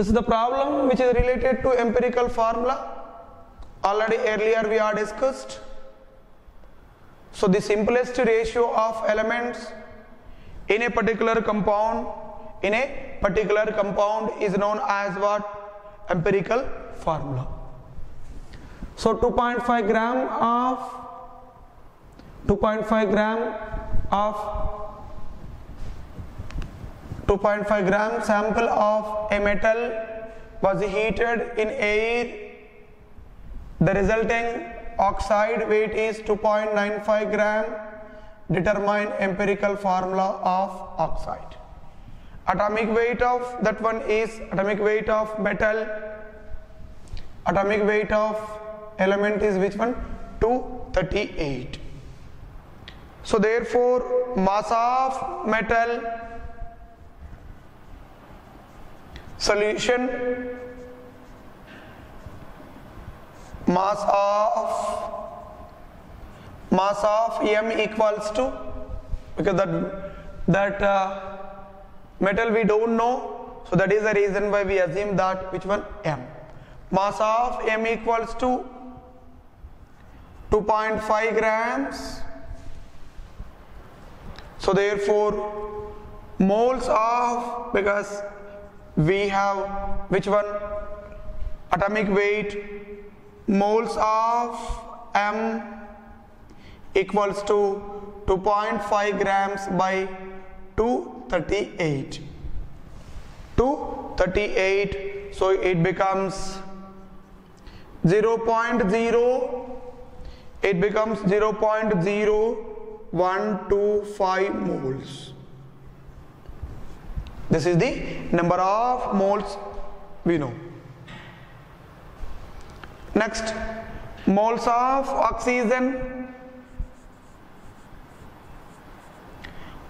This is the problem which is related to empirical formula. Already earlier we are discussed. So the simplest ratio of elements in a particular compound is known as what? Empirical formula. So 2.5 gram sample of a metal was heated in air. The resulting oxide weight is 2.95 gram. Determine empirical formula of oxide. Atomic weight of that one is atomic weight of metal. Atomic weight of element is which one? 238. So therefore mass of metal solution, mass of M equals to, because that metal we don't know, so that is the reason why we assume that which one? M. Mass of M equals to 2.5 grams. So therefore moles of, because we have which one? Atomic weight, moles of M equals to 2.5 grams by 238. So it becomes 0.0125 moles. This is the number of moles we know. Next, moles of oxygen.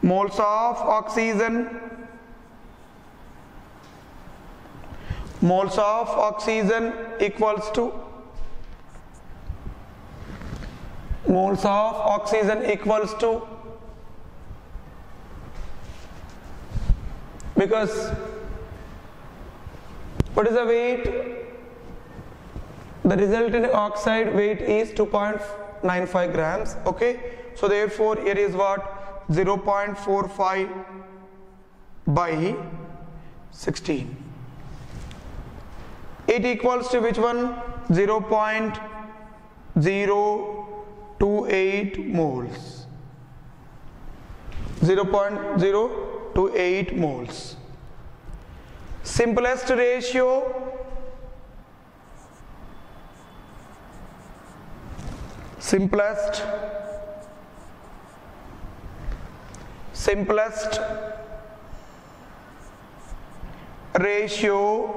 Moles of oxygen. Moles of oxygen equals to, moles of oxygen equals to, because what is the weight? The resultant oxide weight is 2.95 grams. Okay, so therefore here is what? 0.45 by 16. It equals to which one? 0.028 moles. 0.028 moles. Simplest ratio. Simplest ratio of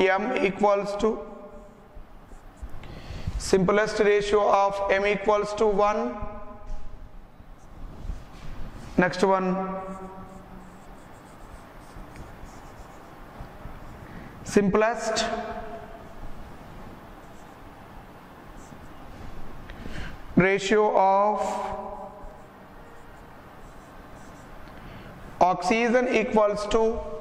M equals to 1. Next one, simplest ratio of oxygen equals to